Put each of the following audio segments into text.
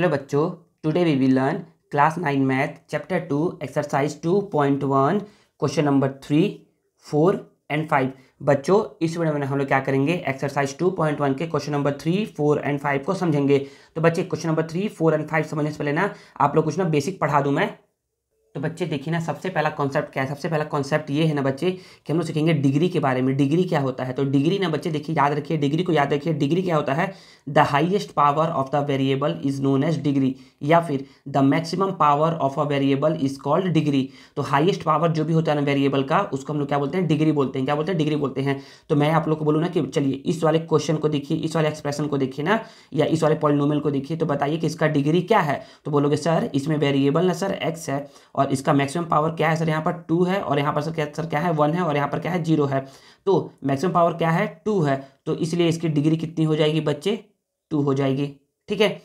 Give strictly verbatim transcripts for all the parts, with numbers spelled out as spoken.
Hello बच्चों, today we will learn class nine math chapter two exercise two point one question number three four and five. बच्चों इस video में हम लोग क्या करेंगे, एक्सरसाइज टू पॉइंट वन के question number three four and five को समझेंगे। तो बच्चे question number three four and five समझने से पहले ना आप लोग कुछ ना बेसिक पढ़ा दूँ मैं। तो बच्चे देखिए ना, सबसे पहला कॉन्सेप्ट क्या है, सबसे पहला कॉन्सेप्ट ये है ना बच्चे कि हम लोग सीखेंगे डिग्री के बारे में। डिग्री क्या होता है? तो डिग्री ना बच्चे देखिए, याद रखिए, डिग्री को याद रखिए। डिग्री क्या होता है? The highest power of the variable is known as degree, या फिर the maximum power of a variable is called degree. तो हाईएस्ट पावर जो भी होता है ना वेरिएबल का, उसको हम लोग क्या बोलते हैं? डिग्री बोलते हैं। क्या बोलते हैं? डिग्री बोलते हैं। तो मैं आप लोग को बोलूँ ना कि चलिए इस वाले क्वेश्चन को देखिए, इस वाले एक्सप्रेशन को देखिए ना, या इस वाले पॉलिनोमियल को देखिए, तो बताइए कि इसका डिग्री क्या है। तो बोलोगे सर इसमें वेरिएबल ना सर एक्स है, और इसका मैक्सिमम पावर क्या है सर? यहाँ पर टू है, और यहाँ पर सर क्या सर क्या है? वन है, और यहाँ पर क्या है? जीरो है। तो मैक्सिमम पावर क्या है? टू है। तो इसलिए इसकी डिग्री कितनी हो जाएगी बच्चे? टू हो जाएगी। ठीक है,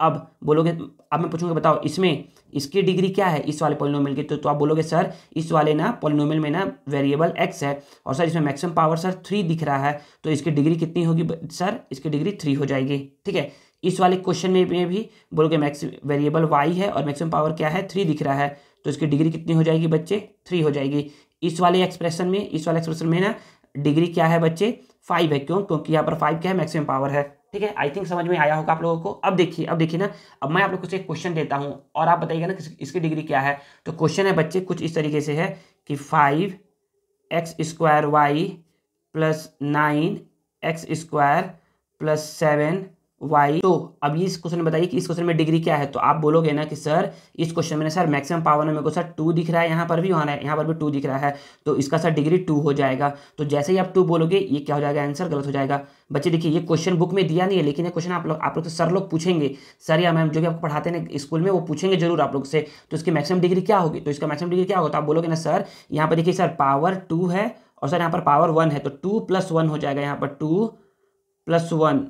अब बोलोगे, अब मैं पूछूंगा बताओ इसमें इसकी डिग्री क्या है इस वाले पॉलिनोमियल की? तो, तो आप बोलोगे सर इस वाले ना पॉलिनोमियल में ना वेरिएबल एक्स है, और सर इसमें मैक्सिमम पावर सर थ्री दिख रहा है, तो इसकी डिग्री कितनी होगी सर? इसकी डिग्री थ्री हो जाएगी। ठीक है, इस वाले क्वेश्चन में भी बोलोगे मैक्स वेरिएबल वाई है, और मैक्सिमम पावर क्या है? थ्री दिख रहा है, तो इसकी डिग्री कितनी हो जाएगी बच्चे? थ्री हो जाएगी। इस वाले एक्सप्रेशन में इस वाले एक्सप्रेशन में ना डिग्री क्या है बच्चे? फाइव है। क्यों? क्योंकि यहाँ पर फाइव क्या है? मैक्सिमम पावर है। ठीक है, आई थिंक समझ में आया होगा आप लोगों को। अब देखिए, अब देखिए ना, अब मैं आप लोग को एक क्वेश्चन देता हूँ और आप बताइएगा ना इसकी डिग्री क्या है। तो क्वेश्चन है बच्चे कुछ इस तरीके से है कि five x square y plus nine x square plus seven y. तो अब ये इस क्वेश्चन में बताइए कि इस क्वेश्चन में डिग्री क्या है। तो आप बोलोगे ना कि सर इस क्वेश्चन में ना सर मैक्सिमम पावर में मेरे को सर टू दिख रहा है, यहाँ पर भी वहाँ यहाँ पर भी टू दिख रहा है, तो इसका सर डिग्री टू हो जाएगा। तो जैसे ही आप टू बोलोगे ये क्या हो जाएगा? आंसर गलत हो जाएगा। बच्चे देखिए, ये क्वेश्चन बुक में दिया नहीं है, लेकिन ये क्वेश्चन आप लोग आप लोग से सर लोग पूछेंगे, सर या मैम जो भी आपको पढ़ाते हैं स्कूल में, वो पूछेंगे जरूर आप लोग से। तो इसकी मैक्सिमम डिग्री क्या होगी? तो इसका मैक्सिमम डिग्री क्या होगा? तो आप बोलोगे ना सर यहाँ पर देखिए सर पावर टू है, और सर यहाँ पर पावर वन है, तो टू प्लस वन हो जाएगा, यहाँ पर two plus one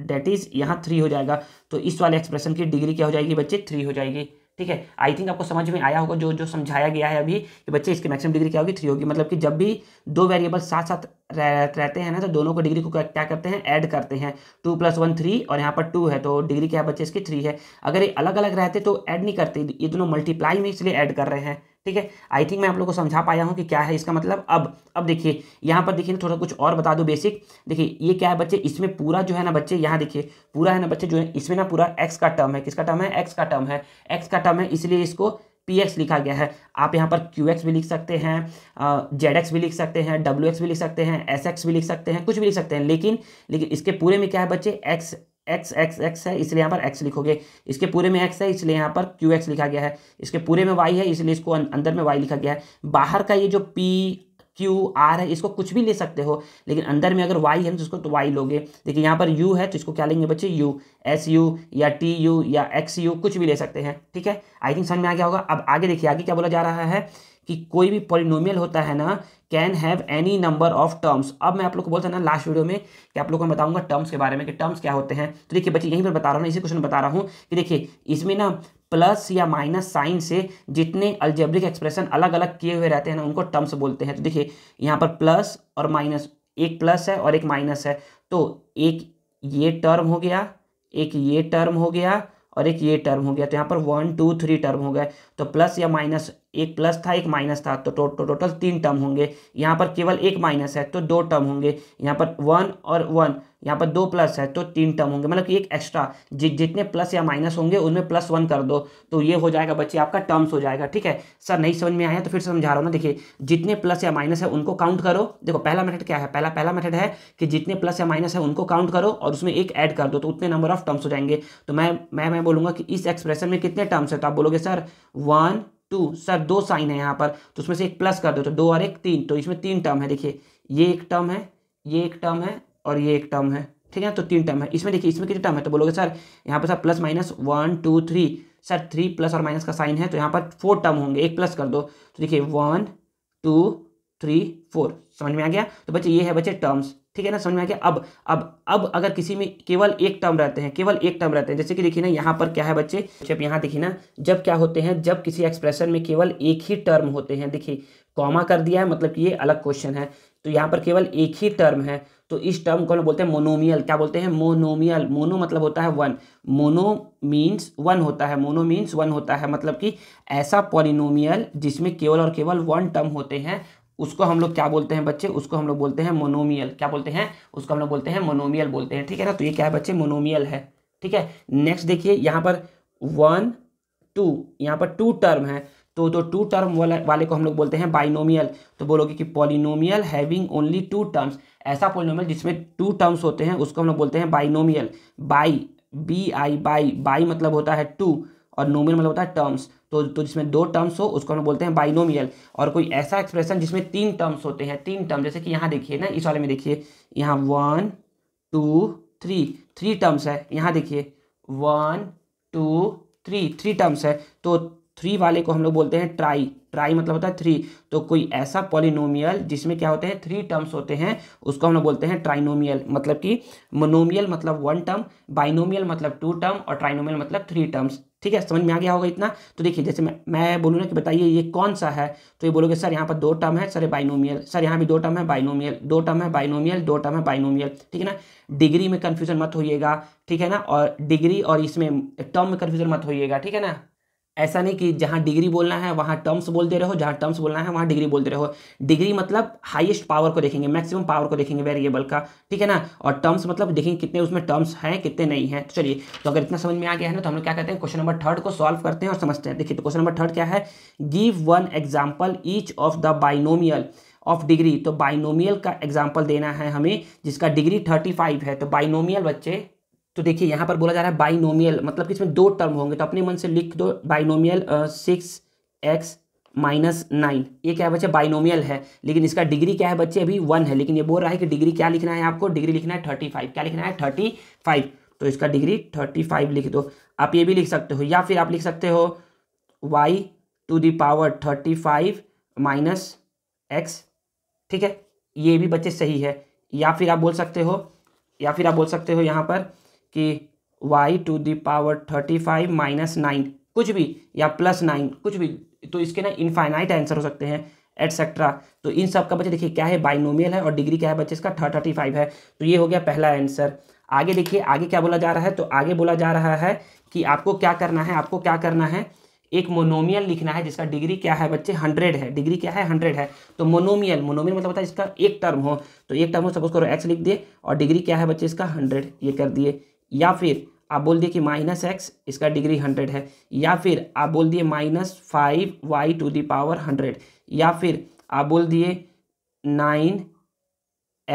that is यहाँ थ्री हो जाएगा। तो इस वाले एक्सप्रेशन की डिग्री क्या हो जाएगी बच्चे? थ्री हो जाएगी। ठीक है, आई थिंक आपको समझ में आया होगा जो जो समझाया गया है अभी कि बच्चे इसकी मैक्सिमम डिग्री क्या होगी? थ्री होगी। मतलब कि जब भी दो वेरिएबल साथ साथ रहते हैं ना, तो दोनों को डिग्री को क्या करते हैं? ऐड करते हैं। टू प्लस वन थ्री, और यहाँ पर टू है, तो डिग्री क्या है बच्चे? इसकी थ्री है। अगर ये अलग अलग रहते तो ऐड नहीं करते, ये दोनों मल्टीप्लाई में इसलिए ऐड कर रहे हैं। ठीक है, आई थिंक मैं आप लोग को समझा पाया हूँ कि क्या है इसका मतलब। अब अब देखिए यहाँ पर देखिए थोड़ा कुछ और बता दो बेसिक। देखिए ये क्या है बच्चे? इसमें पूरा जो है ना बच्चे, यहाँ देखिए पूरा है ना बच्चे जो है, इसमें ना पूरा एक्स का टर्म है। किसका टर्म है? एक्स का टर्म है। एक्स का टर्म है, इसलिए इसको पी एक्स लिखा गया है। आप यहाँ पर क्यू एक्स भी लिख सकते हैं, जेड एक्स भी लिख सकते हैं, डब्ल्यू एक्स भी लिख सकते हैं, एस एक्स भी लिख सकते हैं, कुछ भी लिख सकते हैं। लेकिन लेकिन इसके पूरे में क्या है बच्चे? एक्स एक्स एक्स एक्स है, इसलिए यहाँ पर एक्स लिखोगे। इसके पूरे में एक्स है, इसलिए यहाँ पर क्यू एक्स लिखा गया है। इसके पूरे में वाई है, इसलिए इसको अंदर में वाई लिखा गया है। बाहर का ये जो पी क्यू आर है, इसको कुछ भी ले सकते हो, लेकिन अंदर में अगर वाई है तो इसको तो वाई लोगे। देखिए यहाँ पर यू है, तो इसको क्या लेंगे बच्चे? यू, एस यू या टी यू या एक्स यू, कुछ भी ले सकते हैं। ठीक है, आई थिंक समझ में आ गया होगा। अब आगे देखिए, आगे क्या बोला जा रहा है कि कोई भी पॉलिनोमियल होता है ना, can have any number of terms. अब मैं आप लोग को बोलता ना लास्ट वीडियो में कि आप लोगों को बताऊंगा टर्म्स के बारे में कि टर्म्स क्या होते हैं। तो देखिए बच्चे यहीं पर बता रहा हूँ, इसी क्वेश्चन बता रहा हूँ कि देखिए इसमें ना प्लस या माइनस साइन से जितने अल्जेब्रिक एक्सप्रेशन अलग अलग किए हुए रहते हैं ना, उनको टर्म्स बोलते हैं। तो देखिए यहाँ पर प्लस और माइनस, एक प्लस है और एक माइनस है, तो एक ये टर्म हो गया, एक ये टर्म हो गया, और एक ये टर्म हो गया। तो यहाँ पर वन टू थ्री टर्म हो गए। तो प्लस या माइनस, एक प्लस था एक माइनस था, तो टोटल टो, टो, टो, तीन टर्म होंगे। यहाँ पर केवल एक माइनस है तो दो टर्म होंगे। यहाँ पर वन और वन, यहाँ पर दो प्लस है तो तीन टर्म होंगे। मतलब कि एक एक्स्ट्रा जि, जितने प्लस या माइनस होंगे उनमें प्लस वन कर दो, तो ये हो जाएगा बच्चे आपका टर्म्स हो जाएगा। ठीक है, सर नहीं समझ में आया तो फिर समझा रहा हूँ ना। देखिए जितने प्लस या माइनस है उनको काउंट करो। देखो पहला मेथड क्या है, पहला पहला मेथड है कि जितने प्लस या माइनस है उनको काउंट करो और उसमें एक ऐड कर दो, तो उतने नंबर ऑफ टर्म्स हो जाएंगे। तो मैं मैं मैं बोलूँगा कि इस एक्सप्रेशन में कितने टर्म्स है? तो आप बोलोगे सर वन टू, सर दो साइन है यहाँ पर, तो उसमें से एक प्लस कर दो, तो दो और एक तीन, तो इसमें तीन टर्म है। देखिए ये एक टर्म है, ये एक टर्म है और ये एक टर्म है। ठीक है, तो तीन टर्म है। इसमें देखिए इसमें कितने टर्म है? तो बोलोगे सर यहाँ पर sir plus minus one two three, sir three plus और माइनस का साइन है, तो यहाँ पर फोर टर्म होंगे, एक प्लस कर दो, तो देखिए वन टू थ्री फोर। समझ में आ गया? तो बच्चे ये है बच्चे टर्म्स। ठीक है ना, समझ में आ गया? अब अब अब अगर किसी में केवल एक टर्म रहते हैं, केवल एक टर्म रहते हैं, जैसे कि देखिए ना यहाँ पर क्या है बच्चे, जब यहाँ देखिए ना, जब क्या होते हैं, जब किसी एक्सप्रेशन में केवल एक ही टर्म होते हैं। देखिए कॉमा कर दिया है, मतलब कि ये अलग क्वेश्चन है। तो यहाँ पर केवल एक ही टर्म है, तो इस टर्म को हम बोलते हैं मोनोमियल। क्या बोलते हैं? मोनोमियल। मोनो मतलब होता है वन, मोनो मीन्स वन होता है, मोनो मीन्स वन होता है, मतलब कि ऐसा पॉलिनोमियल जिसमें केवल और केवल वन टर्म होते हैं उसको हम लोग क्या बोलते हैं बच्चे? उसको हम लोग बोलते हैं मोनोमियल। क्या बोलते हैं? उसको हम लोग बोलते हैं मोनोमियल बोलते हैं, ठीक है ना। तो ये क्या है बच्चे? मोनोमियल है, ठीक है। नेक्स्ट देखिए, यहाँ पर वन टू, यहाँ पर टू टर्म है, तो तो टू टर्म वाला वाले को हम लोग बोलते हैं बाइनोमियल। तो बोलोगे कि polynomial having only two terms, ऐसा पॉलिनोमियल जिसमें टू टर्म्स होते हैं उसको हम लोग बोलते हैं binomial. Bi B I bi, bi मतलब होता है टू और नोमियल मतलब होता है टर्म्स, तो तो जिसमें दो टर्म्स हो उसको हम लोग बोलते हैं बाइनोमियल। और कोई ऐसा एक्सप्रेशन जिसमें तीन टर्म्स होते हैं, तीन टर्म, जैसे कि यहाँ देखिए ना, इस वाले में देखिए, यहाँ one two three, three terms है। यहाँ देखिए one two three, three terms है, तो थ्री वाले को हम लोग बोलते हैं ट्राई। ट्राई मतलब होता है थ्री, तो कोई ऐसा पॉलिनोमियल जिसमें क्या होते हैं? थ्री टर्म्स होते हैं उसको हम लोग बोलते हैं ट्राइनोमियल। मतलब कि मोनोमियल मतलब वन टर्म, बाइनोमियल मतलब टू टर्म और ट्राइनोमियल मतलब थ्री टर्म्स, ठीक है। समझ में आ गया होगा इतना। तो देखिए जैसे मैं मैं बोलूँ ना कि बताइए ये कौन सा है, तो ये बोलोगे सर यहाँ पर दो टर्म है, सर बाइनोमियल, सर यहाँ भी दो टर्म है बाइनोमियल, दो टर्म है बाइनोमियल, दो टर्म है बाइनोमियल, ठीक है ना। डिग्री में कन्फ्यूजन मत होइएगा, ठीक है ना, और डिग्री और इसमें टर्म में कन्फ्यूजन मत होइएगा, ठीक है ना। ऐसा नहीं कि जहाँ डिग्री बोलना है वहाँ टर्म्स बोल दे रहे हो, जहाँ टर्म्स बोलना है वहाँ डिग्री बोल दे रहे हो। डिग्री मतलब हाईएस्ट पावर को देखेंगे, मैक्सिमम पावर को देखेंगे वेरिएबल का, ठीक है ना। और टर्म्स मतलब देखेंगे कितने उसमें टर्म्स हैं कितने नहीं हैं। तो चलिए, तो अगर इतना समझ में आ गया है ना, तो हम लोग क्या करते हैं, क्वेश्चन नंबर थर्ड को सॉल्व करते हैं और समझते हैं। देखिए तो क्वेश्चन नंबर थर्ड क्या है, give one example each of the binomial of degree. तो बाइनोमियल का एग्जाम्पल देना है हमें जिसका डिग्री थर्टी फाइव है। तो बाइनोमियल बच्चे, तो देखिए यहाँ पर बोला जा रहा है बाइनोमियल मतलब कि इसमें दो टर्म होंगे, तो अपने मन से लिख दो binomial six x minus nine. ये क्या है बच्चे? बाइनोमियल है, लेकिन इसका डिग्री क्या है बच्चे? अभी वन है, लेकिन ये बोल रहा है कि डिग्री क्या लिखना है आपको? डिग्री लिखना है थर्टी फाइव। क्या लिखना है? Thirty five. तो इसका डिग्री थर्टी फाइव लिख दो। आप ये भी लिख सकते हो, या फिर आप लिख सकते हो y to the power thirty five minus x, ठीक है, ये भी बच्चे सही है। या फिर आप बोल सकते हो, या फिर आप बोल सकते हो यहाँ पर कि y to the power thirty five minus nine, कुछ भी, या प्लस नाइन, कुछ भी। तो इसके ना इनफाइनाइट आंसर हो सकते हैं एटसेट्रा। तो इन सब का बच्चे देखिए क्या है? बाइनोमियल है और डिग्री क्या है बच्चे? इसका थर्टी फाइव है। तो ये हो गया पहला आंसर। आगे देखिए आगे क्या बोला जा रहा है, तो आगे बोला जा रहा है कि आपको क्या करना है, आपको क्या करना है, एक मोनोमियल लिखना है जिसका डिग्री क्या है बच्चे? हंड्रेड है। डिग्री क्या है? हंड्रेड है। तो मोनोमियल, मोनोमियल मतलब होता है इसका एक टर्म हो, तो एक टर्म हो, सपोज करो एक्स लिख दिए और डिग्री क्या है बच्चे? इसका हंड्रेड, ये कर दिए। या फिर आप बोल दिए कि माइनस एक्स, इसका डिग्री हंड्रेड है। या फिर आप बोल दिए minus five y to the power hundred, या फिर आप बोल दिए nine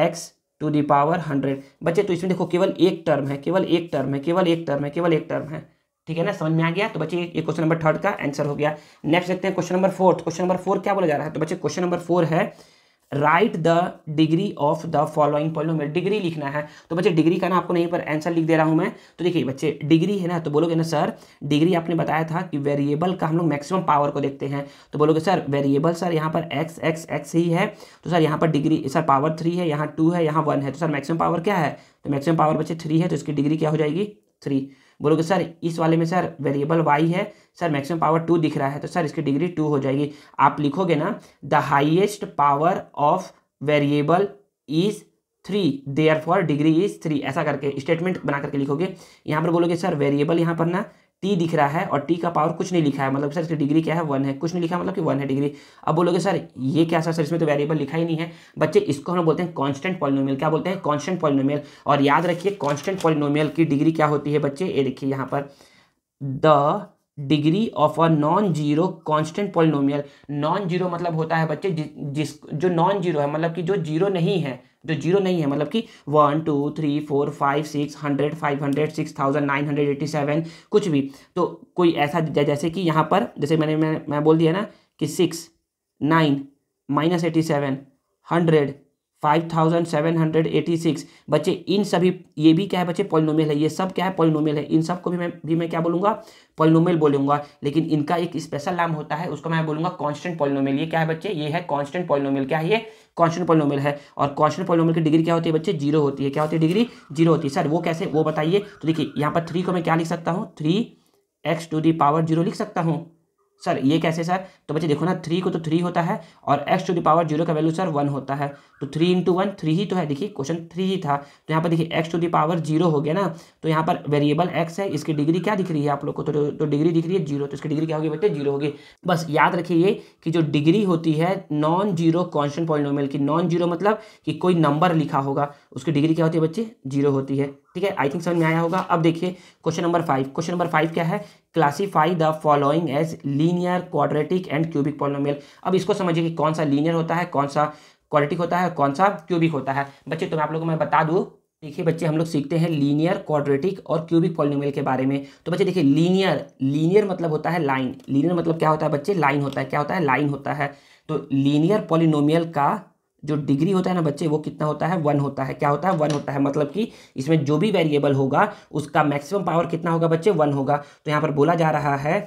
x to the power hundred बच्चे। तो इसमें देखो केवल एक टर्म है, केवल एक टर्म है, केवल एक टर्म है, केवल एक टर्म है, ठीक है ना। समझ में आ गया। तो बच्चे ये क्वेश्चन नंबर थर्ड का आंसर हो गया। नेक्स्ट देखते हैं question number fourth. Question number four क्या बोला जा रहा है, तो बच्चे क्वेश्चन नंबर फोर है right the degree of the following polynomial. Degree लिखना है, तो बच्चे डिग्री का ना आपको नहीं पर आंसर लिख दे रहा हूं मैं। तो देखिए बच्चे डिग्री है ना, तो बोलोगे ना सर डिग्री आपने बताया था कि वेरिएबल का हम लोग मैक्सिमम पावर को देखते हैं, तो बोलोगे सर वेरिएबल सर यहाँ पर एक्स एक्स एक्स ही है, तो सर यहाँ पर डिग्री सर पावर थ्री है, यहाँ टू है, यहाँ वन है, तो सर मैक्सिमम पावर क्या है? तो मैक्सिमम पावर बच्चे थ्री है, तो इसकी डिग्री क्या हो जाएगी? थ्री। बोलोगे सर इस वाले में सर वेरिएबल वाई है, सर मैक्सिमम पावर टू दिख रहा है, तो सर इसकी डिग्री टू हो जाएगी। आप लिखोगे ना the highest power of variable is three, therefore degree is three, ऐसा करके स्टेटमेंट बना करके लिखोगे। यहाँ पर बोलोगे सर वेरिएबल यहाँ पर ना टी दिख रहा है और टी का पावर कुछ नहीं लिखा है, मतलब सर इसकी डिग्री क्या है? वन है, कुछ नहीं लिखा मतलब कि वन है डिग्री। अब बोलोगे सर ये क्या सर, सर इसमें तो वेरिएबल लिखा ही नहीं है बच्चे। इसको हम बोलते हैं कांस्टेंट पॉलिनोमियल। क्या बोलते हैं? Constant polynomial. और याद रखिए कांस्टेंट पॉलिनोमियल की डिग्री क्या होती है बच्चे? ये देखिए यहाँ पर the degree of a non zero constant polynomial. Non zero मतलब होता है बच्चे जि, जिस जो नॉन जीरो है, मतलब कि जो जीरो नहीं है, जो जीरो नहीं है, मतलब कि one two three four five six hundred five hundred six thousand nine hundred eighty seven कुछ भी। तो कोई ऐसा जैसे कि यहाँ पर जैसे मैंने मैं, मैं बोल दिया ना कि six nine minus eighty seven hundred five thousand seven hundred eighty six बच्चे इन सभी, ये भी क्या है बच्चे? पॉलिनोमियल है। ये सब क्या है? पॉलिनोमियल है। इन सब को भी मैं भी मैं क्या बोलूँगा? पॉलिनोमियल बोलूँगा, लेकिन इनका एक स्पेशल नाम होता है, उसको मैं बोलूँगा कांस्टेंट पॉलिनोमियल। ये क्या है बच्चे? ये है कांस्टेंट पॉलिनोमियल। क्या है ये? कांस्टेंट पॉलिनोमियल है। और कांस्टेंट पॉलिनोमियल की डिग्री क्या होती है बच्चे? जीरो होती है। क्या होती है? डिग्री जीरो होती है। सर वो कैसे, वो बताइए। तो देखिए यहाँ पर थ्री को मैं क्या लिख सकता हूँ? Three x to the power zero लिख सकता हूँ, सर ये कैसे सर? तो बच्चे देखो ना, थ्री को तो थ्री होता है और x to the power zero का वैल्यू सर वन होता है, तो थ्री इंटू वन थ्री ही तो है, देखिए क्वेश्चन थ्री ही था। तो यहाँ पर देखिए x to the power zero हो गया ना, तो यहाँ पर वेरिएबल एक्स है, इसकी डिग्री क्या दिख रही है आप लोग को? तो, तो डिग्री दिख रही है जीरो, तो इसकी डिग्री क्या होगी बच्चे? जीरो होगी। बस याद रखिए कि जो डिग्री होती है नॉन जीरो कॉन्स्टेंट पॉलिनोमियल की, नॉन जीरो मतलब कि कोई नंबर लिखा होगा, उसकी डिग्री क्या होती है बच्चे? जीरो होती है। ठीक है, आई थिंक समझ में आया होगा। अब देखिए question number five, question number five क्या है? Classify the following as linear, quadratic and cubic polynomial. अब इसको समझिए कि कौन सा लीनियर होता है, कौन सा क्वाड्रेटिक होता है, कौन सा क्यूबिक होता है। बच्चे तो मैं आप लोगों को मैं बता दूं, देखिए बच्चे हम लोग सीखते हैं लीनियर, क्वाड्रेटिक और क्यूबिक पॉलिनोमियल के बारे में। तो बच्चे देखिए लीनियर, लीनियर मतलब होता है लाइन, लीनियर मतलब क्या होता है बच्चे? लाइन होता है। क्या होता है? लाइन होता है। तो लीनियर पॉलिनोमियल का जो डिग्री होता है ना बच्चे, वो कितना होता है? वन होता है। क्या होता है? वन होता है, मतलब कि इसमें जो भी वेरिएबल होगा उसका मैक्सिमम पावर कितना होगा बच्चे? वन होगा। तो यहाँ पर बोला जा रहा है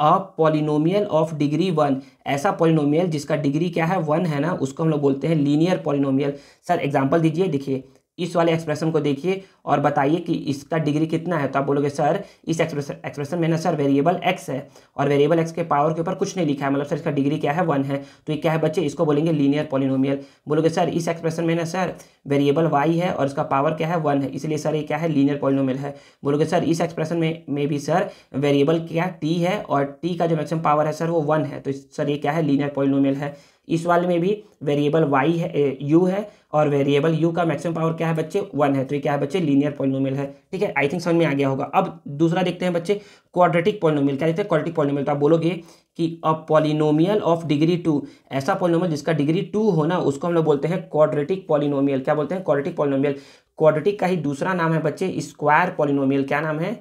a polynomial of degree one, ऐसा पॉलिनोमियल जिसका डिग्री क्या है? वन है ना, उसको हम लोग बोलते हैं लीनियर पॉलिनोमियल। सर एग्जाम्पल दीजिए, देखिए इस वाले एक्सप्रेशन को देखिए और बताइए कि इसका डिग्री कितना है। तो आप बोलोगे सर इस एक्सप्रेशन एक्सप्रेशन में ना सर वेरिएबल एक्स है और वेरिएबल एक्स के पावर के ऊपर कुछ नहीं लिखा है, मतलब सर इसका डिग्री क्या है? वन है। तो ये क्या है बच्चे? इसको बोलेंगे लीनियर पॉलिनोमियल। बोलोगे सर इस एक्सप्रेशन में ना सर वेरिएबल वाई है और उसका पावर क्या है? वन है, इसलिए सर ये क्या है? लीनियर पॉलिनोमियल है। बोलोगे सर इस एक्सप्रेशन में में भी सर वेरिएबल क्या टी है और टी का जो मैक्सिमम पावर है सर वो वन है, तो सर ये क्या है? लीनियर पॉलिनोमियल है। इस वाले में भी वेरिएबल वाई है, यू है और वेरिएबल यू का मैक्सिमम पावर क्या है बच्चे? वन है, तो ये क्या है बच्चे? लीनियर पॉलिनोमियल है। ठीक है, आई थिंक समझ में आ गया होगा। अब दूसरा देखते हैं बच्चे, क्वाड्रेटिक पॉलिनोमियल। क्या देखते हैं? Quadratic polynomial. तो आप बोलोगे कि a polynomial of degree two, ऐसा पॉलिनोमियल जिसका डिग्री टू हो ना, उसको हम लोग बोलते हैं क्वाड्रेटिक पॉलिनोमियल। क्या बोलते हैं? Quadratic polynomial. क्वाड्रेटिक का ही दूसरा नाम है बच्चे स्क्वायर पॉलिनोमियल। क्या नाम है?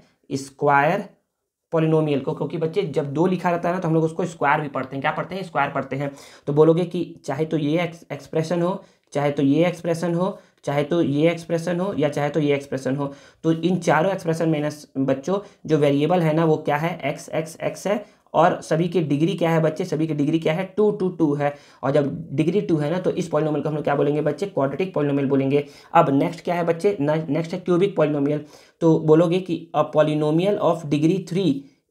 स्क्वायर पॉलिनोमियल को, क्योंकि बच्चे जब दो लिखा रहता है ना तो हम लोग उसको स्क्वायर भी पढ़ते हैं। क्या पढ़ते हैं? स्क्वायर पढ़ते हैं। तो बोलोगे कि चाहे तो ये एक्सप्रेशन हो, चाहे तो ये एक्सप्रेशन हो, चाहे तो ये एक्सप्रेशन हो, या चाहे तो ये एक्सप्रेशन हो, तो इन चारों एक्सप्रेशन में ना बच्चों जो वेरिएबल है ना वो क्या है? एक्स एक्स एक्स है और सभी की डिग्री क्या है बच्चे? सभी की डिग्री क्या है? टू टू टू है। और जब डिग्री टू है ना तो इस पॉलिनोमियल को हम लोग क्या बोलेंगे बच्चे? क्वाड्रेटिक पॉलिनोमियल बोलेंगे। अब नेक्स्ट क्या है बच्चे? नेक्स्ट है क्यूबिक पॉलिनोमियल। तो बोलोगे कि a polynomial of degree three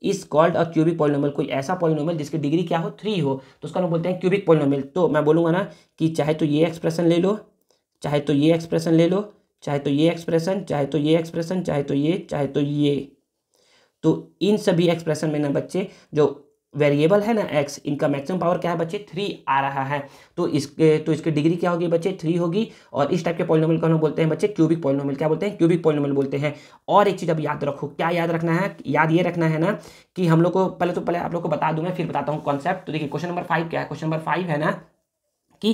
is called a cubic polynomial. कोई ऐसा पॉलिनोमियल जिसकी डिग्री क्या हो? थ्री हो, तो उसका हम बोलते हैं क्यूबिक पॉलिनोमियल। तो मैं बोलूँगा ना कि चाहे तो ये एक्सप्रेशन ले लो, चाहे तो ये एक्सप्रेशन ले लो, चाहे तो ये एक्सप्रेशन, चाहे तो ये एक्सप्रेशन, चाहे तो ये, चाहे तो ये, तो इन सभी एक्सप्रेशन में ना बच्चे जो वेरिएबल है ना एक्स, इनका मैक्सिमम पावर क्या है बच्चे? थ्री आ रहा है। तो इसके तो इसकी डिग्री क्या होगी बच्चे? थ्री होगी। और इस टाइप के पॉलिनोमियल को हम बोलते हैं बच्चे क्यूबिक पॉलिनोमियल। क्या बोलते हैं? क्यूबिक पॉलिनोमियल बोलते हैं। और एक चीज़ अब याद रखो, क्या याद रखना है? याद ये रखना है ना कि हम लोग को पहले तो पहले आप लोग को बता दूँ मैं, फिर बताता हूँ कॉन्सेप्ट। तो देखिए क्वेश्चन नंबर फाइव क्या है? क्वेश्चन नंबर फाइव है ना कि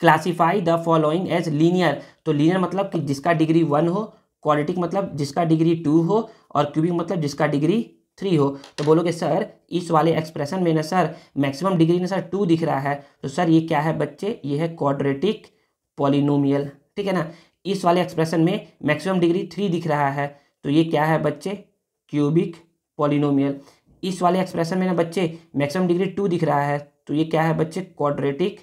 classify the following as linear. तो लीनियर मतलब कि जिसका डिग्री वन हो, क्वाड्रेटिक मतलब जिसका डिग्री टू हो और क्यूबिक मतलब जिसका डिग्री थ्री हो। तो बोलोगे सर इस वाले एक्सप्रेशन में ना सर मैक्सिमम डिग्री ना सर टू दिख रहा है, तो सर ये क्या है बच्चे? ये है क्वाड्रेटिक पॉलिनोमियल। ठीक है ना, इस वाले एक्सप्रेशन में मैक्सिमम डिग्री थ्री दिख रहा है, तो ये क्या है बच्चे? Cubic polynomial. इस वाले एक्सप्रेशन में ना बच्चे मैक्सिमम डिग्री टू दिख रहा है, तो ये क्या है बच्चे? Quadratic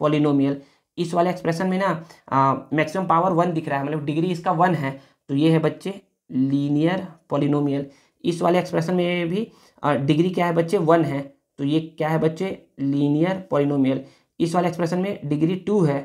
polynomial. इस वाले एक्सप्रेशन में ना मैक्सिमम पावर वन दिख रहा है, मतलब डिग्री इसका वन है, तो ये है बच्चे लीनियर पॉलिनोमियल। इस वाले एक्सप्रेशन में भी डिग्री क्या है बच्चे? वन है, तो ये क्या है बच्चे? Linear polynomial. इस वाले एक्सप्रेशन में डिग्री टू है,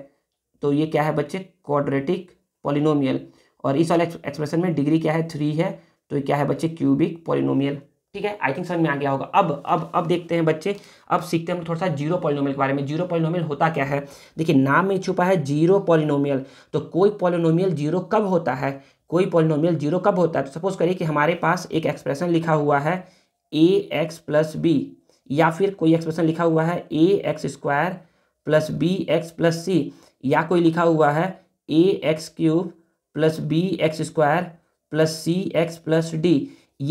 तो ये क्या है बच्चे? Quadratic polynomial. और इस वाले एक्सप्रेशन में डिग्री क्या है? थ्री है, तो ये क्या है बच्चे? Cubic polynomial. ठीक है, आई थिंक समझ में आ गया होगा। अब अब अब देखते हैं बच्चे, अब सीखते हैं हम थोड़ा सा जीरो पॉलिनोमियल के बारे में। जीरो पॉलिनोमियल होता क्या है? देखिए नाम में छुपा है जीरो पॉलिनोमियल। तो कोई पॉलिनोमियल जीरो कब होता है? कोई पॉलिनोमियल जीरो कब होता है? तो सपोज करिए कि हमारे पास एक एक्सप्रेशन लिखा हुआ है ए एक्स प्लस बी, या फिर कोई एक्सप्रेशन लिखा हुआ है a x square plus b x plus c, या कोई लिखा हुआ है a x cube plus b x square plus c x plus d.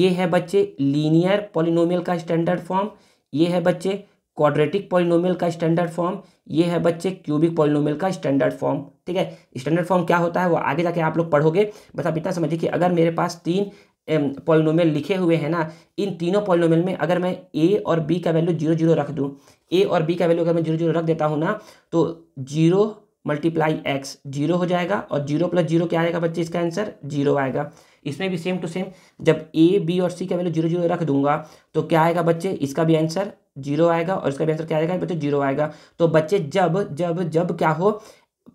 ये है बच्चे लीनियर पॉलिनोमियल का स्टैंडर्ड फॉर्म, ये है बच्चे क्वाड्रेटिक पॉलिनोमियल का स्टैंडर्ड फॉर्म, ये है बच्चे क्यूबिक पॉलिनोमियल का स्टैंडर्ड फॉर्म। ठीक है, स्टैंडर्ड फॉर्म क्या होता है वो आगे जाके आप लोग पढ़ोगे। बस आप इतना समझिए कि अगर मेरे पास तीन पॉलिनोमियल लिखे हुए हैं ना, इन तीनों पॉलिनोमियल में अगर मैं ए और बी का वैल्यू जीरो जीरो रख दूँ, ए और बी का वैल्यू अगर मैं जीरो जीरो रख देता हूँ ना, तो जीरो मल्टीप्लाई एक्स जीरो हो जाएगा और जीरो प्लस जीरो क्या आएगा बच्चे, इसका आंसर जीरो आएगा। इसमें भी सेम टू सेम जब ए बी और सी का वैल्यू जीरो जीरो रख दूंगा तो क्या आएगा बच्चे, इसका भी आंसर जीरो आएगा और इसका भी आंसर क्या आएगा बच्चे, जीरो आएगा। तो बच्चे जब जब जब क्या हो,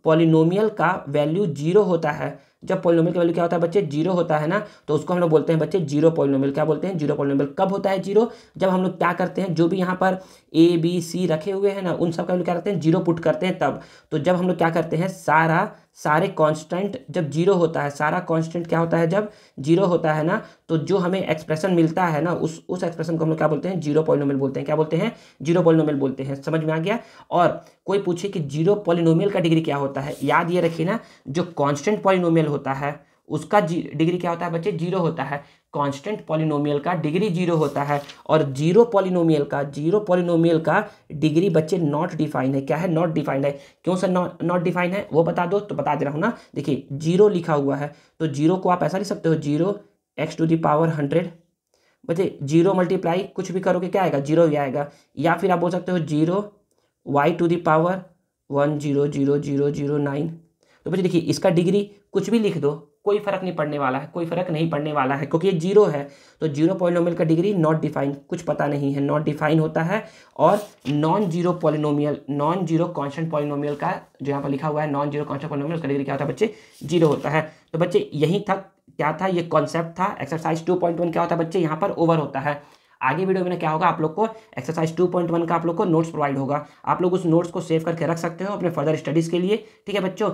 पॉलिनोमियल का वैल्यू जीरो होता है, जब पॉलिनोमियल का वैल्यू क्या होता है बच्चे, जीरो होता है ना, तो उसको हम लोग बोलते हैं बच्चे जीरो पॉलिनोमियल। क्या बोलते हैं, जीरो पॉलिनोमियल। कब होता है जीरो, जब हम लोग क्या करते हैं, जो भी यहाँ पर ए बी सी रखे हुए हैं ना, उन सब का वैल्यू क्या करते हैं, जीरो पुट करते हैं तब। तो जब हम लोग क्या करते हैं, सारा सारे कांस्टेंट जब जीरो होता है, सारा कांस्टेंट क्या होता है जब जीरो होता है ना, तो जो हमें एक्सप्रेशन मिलता है ना, उस उस एक्सप्रेशन को हम लोग क्या बोलते हैं, जीरो पॉलिनोमियल बोलते हैं। क्या बोलते हैं, जीरो पॉलिनोमियल बोलते हैं। समझ में आ गया। और कोई पूछे कि जीरो पॉलिनोमियल का डिग्री क्या होता है, याद ये रखिए ना, जो कांस्टेंट पॉलिनोमियल होता है उसका डिग्री क्या होता है बच्चे, जीरो होता है। कांस्टेंट पॉलिनोमियल का डिग्री जीरो होता है और जीरो पॉलिनोमियल का जीरो पॉलिनोमियल का डिग्री बच्चे नॉट डिफाइन है। क्या है, नॉट डिफाइन है। क्यों सर नॉट नॉट डिफाइन है, वो बता दो। तो बता दे रहा हूँ ना, देखिए जीरो लिखा हुआ है तो जीरो को आप ऐसा लिख सकते हो, zero x to the power hundred बच्चे, जीरो मल्टीप्लाई कुछ भी करोगे क्या आएगा, जीरो ही आएगा। या फिर आप बोल सकते हो zero y to the power one zero zero zero zero nine. तो बच्चे देखिए इसका डिग्री कुछ भी लिख दो, कोई फर्क नहीं पड़ने वाला है, कोई फर्क नहीं पड़ने वाला है क्योंकि ये जीरो है। तो जीरो पॉलिनोमियल का डिग्री नॉट डिफाइन, कुछ पता नहीं है, नॉट डिफाइन होता है। और non zero polynomial, non zero constant polynomial का जो यहाँ पर लिखा हुआ है, नॉन जीरो कांस्टेंट पॉलिनोमियल, उसका डिग्री क्या होता है बच्चे, जीरो होता है। तो बच्चे यही था, क्या था, ये कॉन्सेप्ट था। एक्सरसाइज टू पॉइंट वन क्या होता है बच्चे, यहाँ पर ओवर होता है। आगे वीडियो में क्या होगा, आप लोग को एक्सरसाइज टू पॉइंट वन का आप लोग को नोट्स प्रोवाइड होगा, आप लोग उस नोट्स को सेव करके रख सकते हो अपने फर्दर स्टडीज़ के लिए। ठीक है बच्चों।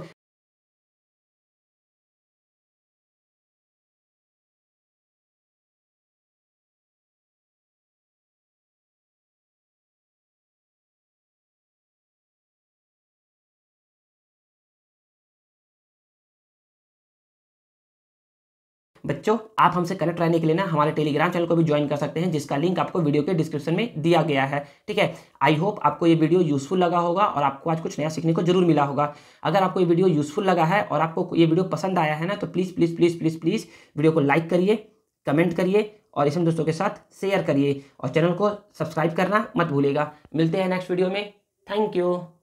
बच्चों आप हमसे कनेक्ट रहने के लिए ना हमारे टेलीग्राम चैनल को भी ज्वाइन कर सकते हैं, जिसका लिंक आपको वीडियो के डिस्क्रिप्शन में दिया गया है। ठीक है, आई होप आपको ये वीडियो यूज़फुल लगा होगा और आपको आज कुछ नया सीखने को जरूर मिला होगा। अगर आपको ये वीडियो यूज़फुल लगा है और आपको ये वीडियो पसंद आया है ना, तो please please please please please video को लाइक करिए, कमेंट करिए और इसमें दोस्तों के साथ शेयर करिए और चैनल को सब्सक्राइब करना मत भूलिएगा। मिलते हैं नेक्स्ट वीडियो में। Thank you.